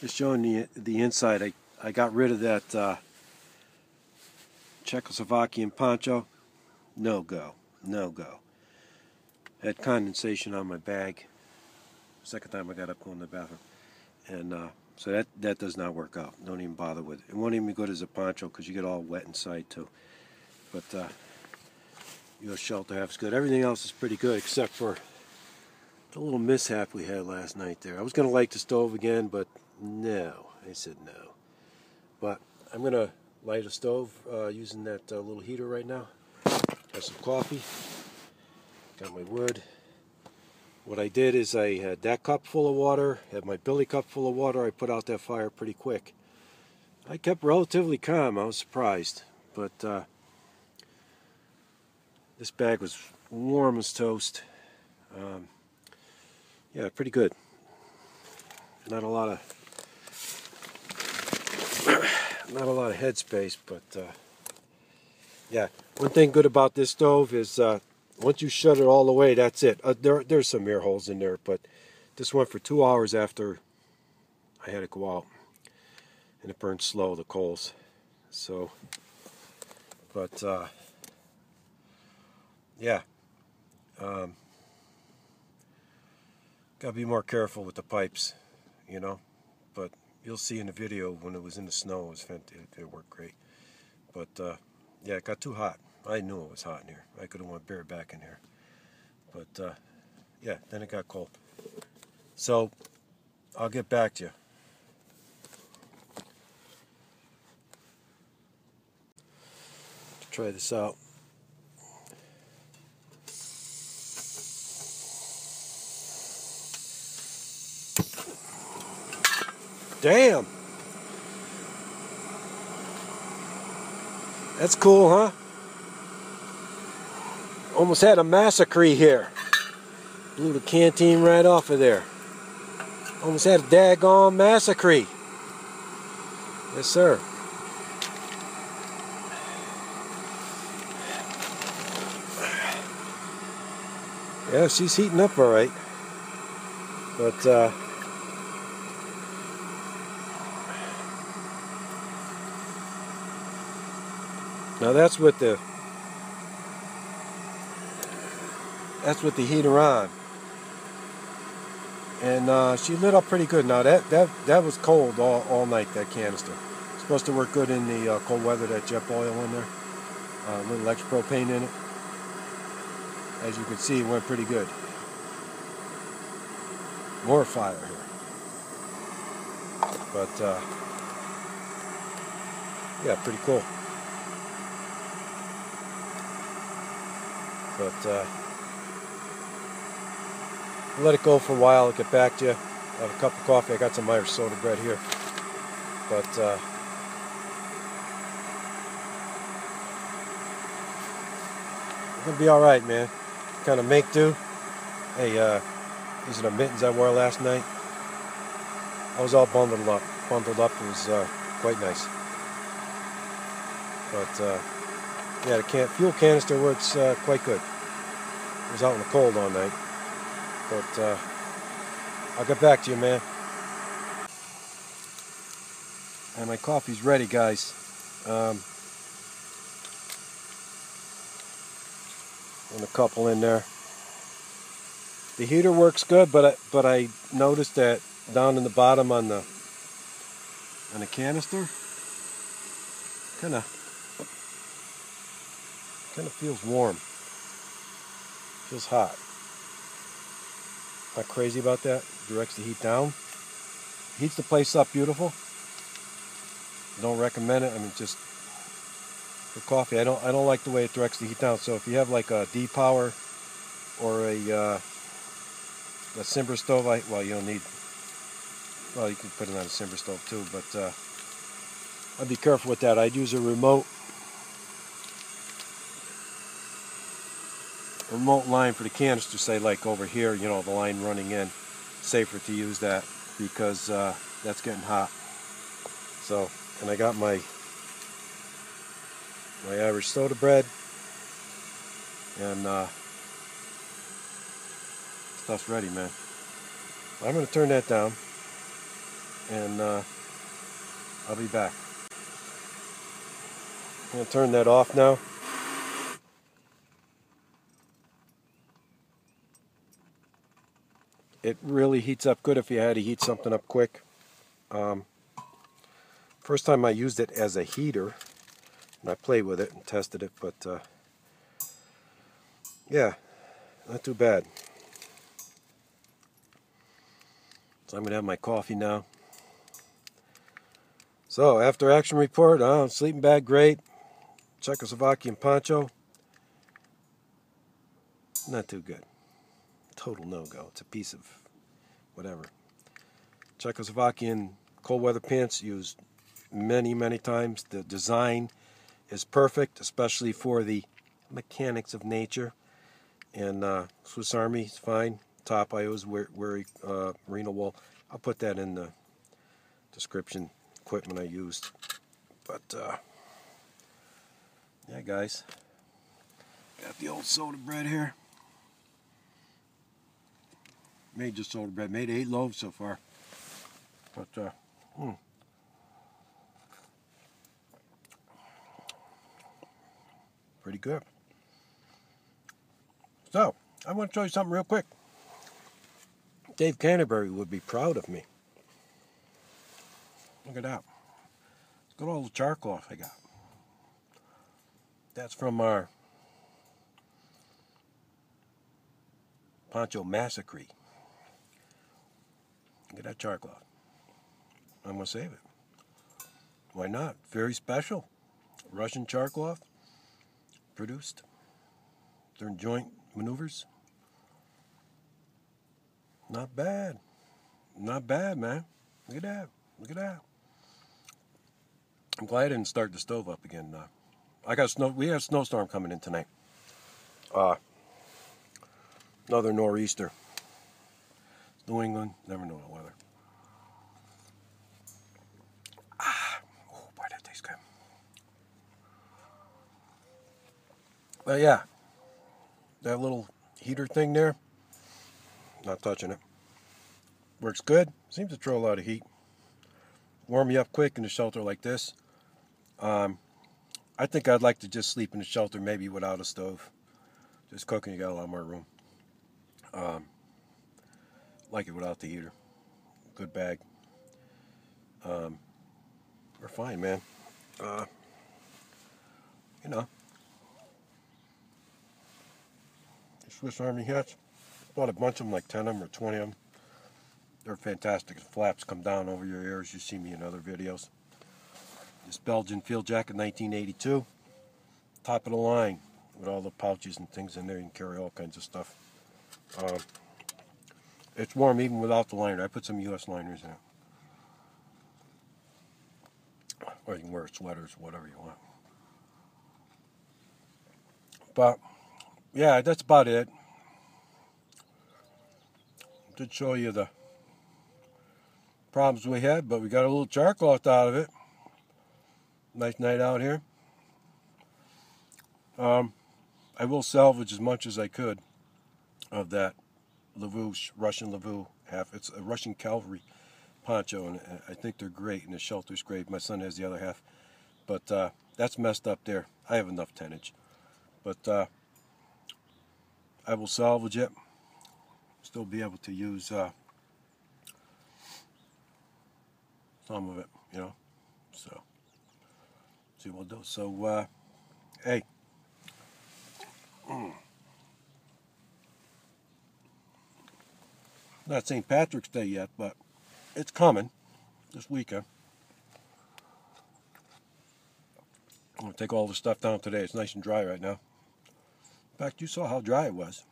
Just showing the inside. I got rid of that Czechoslovakian poncho. No go, no go. Had condensation on my bag. Second time I got up going to the bathroom, and so that does not work out. Don't even bother with it. It won't even be good as a poncho because you get all wet inside too. But your Shelter Half is good. Everything else is pretty good except for the little mishap we had last night there. I was going to light the stove again, but no, I said no. But I'm going to light a stove using that little heater right now. Got some coffee. Got my wood. What I did is I had that cup full of water, had my billy cup full of water. I put out that fire pretty quick. I kept relatively calm. I was surprised. But this bag was warm as toast. Yeah, pretty good. Not a lot of headspace, but yeah. One thing good about this stove is once you shut it all the way, that's it. There's some air holes in there, but this went for 2 hours after I had it go out, and it burned slow, the coals. So, but yeah. Gotta be more careful with the pipes, you know, but you'll see in the video when it was in the snow, it was fantastic. It worked great. But yeah, it got too hot. I knew it was hot in here. I could have went bareback in here. But yeah, then it got cold. So I'll get back to you. Try this out. Damn! That's cool, huh? Almost had a massacre here. Blew the canteen right off of there. Almost had a daggone massacre. Yes, sir. Yeah, she's heating up all right. But, now that's with the heater on, and she lit up pretty good. Now that was cold all night. That canister, it's supposed to work good in the cold weather. That Jet Boil in there, a little extra propane in it. As you can see, it went pretty good. More fire here, but yeah, pretty cool. But I'll let it go for a while. I'll get back to you. I'll have a cup of coffee. I got some Irish soda bread here. But it's gonna be all right, man. Kind of make do. Hey, these are the mittens I wore last night. I was all bundled up. It was quite nice. But yeah, the fuel canister works quite good. It was out in the cold all night. But I'll get back to you, man. And my coffee's ready, guys. And a couple in there. The heater works good, but I noticed that down in the bottom on the canister, kind of feels warm. Feels hot. Not crazy about that. Directs the heat down. Heats the place up beautiful. Don't recommend it. I mean, just for coffee. I don't like the way it directs the heat down. So if you have like a d-power or a Simmer stove, well, you don't need. Well, you can put it on a Simmer stove too, but I'd be careful with that. I'd use a remote line for the canister, say like over here, you know, the line running in. Safer to use that because that's getting hot. So, and I got my Irish soda bread and stuff's ready, man. I'm gonna turn that down and I'll be back. I'm going to turn that off now. It really heats up good if you had to heat something up quick. First time I used it as a heater, and I played with it and tested it, but yeah, not too bad. So I'm going to have my coffee now. So after action report, sleeping bag great. Czechoslovakian Poncho, not too good. Total no-go. It's a piece of whatever. Czechoslovakian cold weather pants used many, many times. The design is perfect, especially for the mechanics of nature. And Swiss Army is fine. Top, I always wear merino wool. I'll put that in the description, equipment I used. But, yeah, guys. Got the old soda bread here. Made just soda bread. Made 8 loaves so far. But, pretty good. So, I want to show you something real quick. Dave Canterbury would be proud of me. Look at that. Look at all the charcoal I got. That's from our Poncho Massacre. Look at that charcoal. I'm going to save it. Why not? Very special. Russian charcoal produced during joint maneuvers. Not bad. Not bad, man. Look at that. Look at that. I'm glad I didn't start the stove up again. I got snow. We have a snowstorm coming in tonight. Another nor'easter. New England, never know the weather. Oh boy, that tastes good. But yeah, that little heater thing there, not touching it. Works good, seems to throw a lot of heat. Warm you up quick in a shelter like this. I think I'd like to just sleep in a shelter maybe without a stove. Just cooking, you got a lot more room. Like it without the heater. Good bag. We're fine, man. You know, Swiss Army hats. Bought a bunch of them, like 10 of them or 20 of them. They're fantastic. The flaps come down over your ears. You see me in other videos. This Belgian field jacket, 1982. Top of the line with all the pouches and things in there. You can carry all kinds of stuff. It's warm even without the liner. I put some U.S. liners in it. Or you can wear sweaters, whatever you want. But, yeah, that's about it. Did show you the problems we had, but we got a little charcoal out of it. Nice night out here. I will salvage as much as I could of that Lavouche, Russian Lavouche half. It's a Russian cavalry poncho, and I think they're great, and the shelter's great. My son has the other half, but that's messed up there. I have enough tonnage, but I will salvage it. Still be able to use some of it, you know. So, see what we'll do. So, hey. Not St. Patrick's Day yet, but it's coming this weekend. I'm going to take all the stuff down today. It's nice and dry right now. In fact, you saw how dry it was.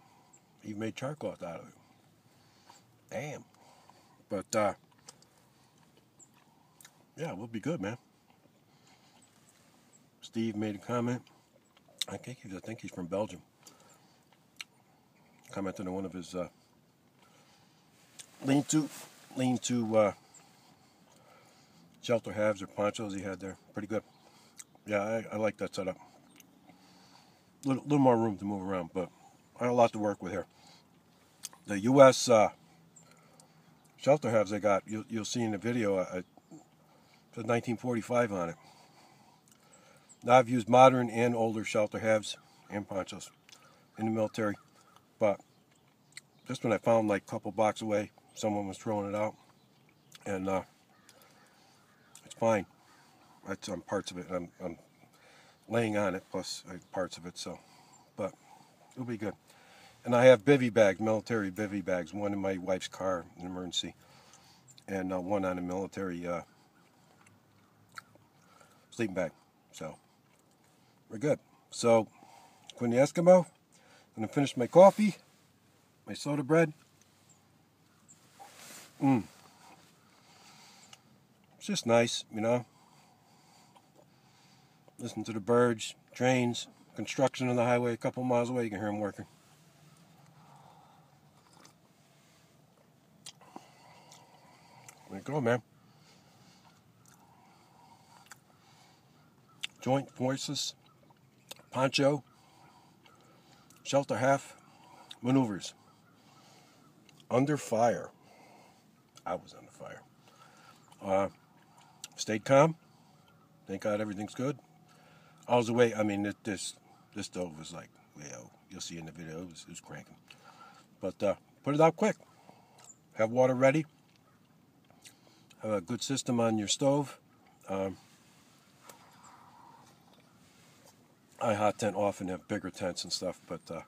You made charcoal out of it. Damn. But, yeah, we'll be good, man. Steve made a comment. I think he's from Belgium. Commented on one of his lean to shelter halves or ponchos he had there. Pretty good. Yeah, I like that setup. Little more room to move around, but I had a lot to work with here. The U.S. Shelter halves I got, you'll see in the video, I put 1945 on it. Now I've used modern and older shelter halves and ponchos in the military, but this one I found like a couple blocks away. Someone was throwing it out, and it's fine. That's on parts of it. I'm laying on it, plus parts of it, so, but it'll be good. And I have bivvy bags, military bivvy bags, one in my wife's car, an emergency, and one on a military sleeping bag. So, we're good. So, Quinn the Eskimo, I'm going to finish my coffee, my soda bread. It's just nice, you know. Listen to the birds, trains, construction on the highway a couple miles away, you can hear them working. There you go, man. Joint voices, poncho, shelter half, maneuvers. Under fire. I was under fire. Stayed calm. Thank God everything's good. I was away. I mean, this stove was like, well, you'll see in the video, it was cranking. But put it out quick. Have water ready. Have a good system on your stove. I hot tent often have bigger tents and stuff, but I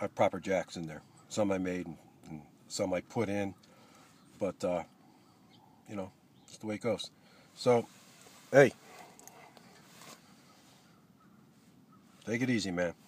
have proper jacks in there. Some I made and some I put in, but you know, it's the way it goes. So, hey, take it easy, man.